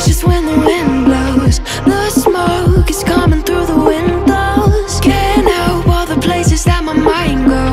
cautious when the wind blows. The smoke is coming through the windows. Can't help all the places that my mind goes.